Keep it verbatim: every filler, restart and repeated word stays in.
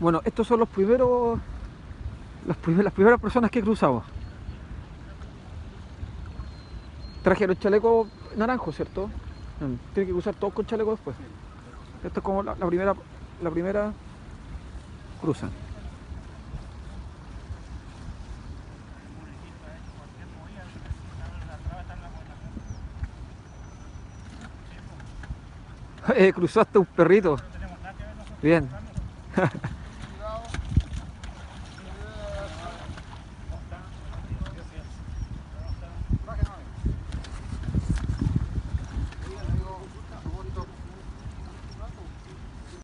Bueno, estos son los primeros, las primeras, las primeras personas que cruzamos. Trajeron el chaleco naranjo, ¿cierto? Tienen que cruzar todos con chaleco después. Esto es como la, la primera, la primera cruzan. Eh, cruzó hasta un perrito. Bien.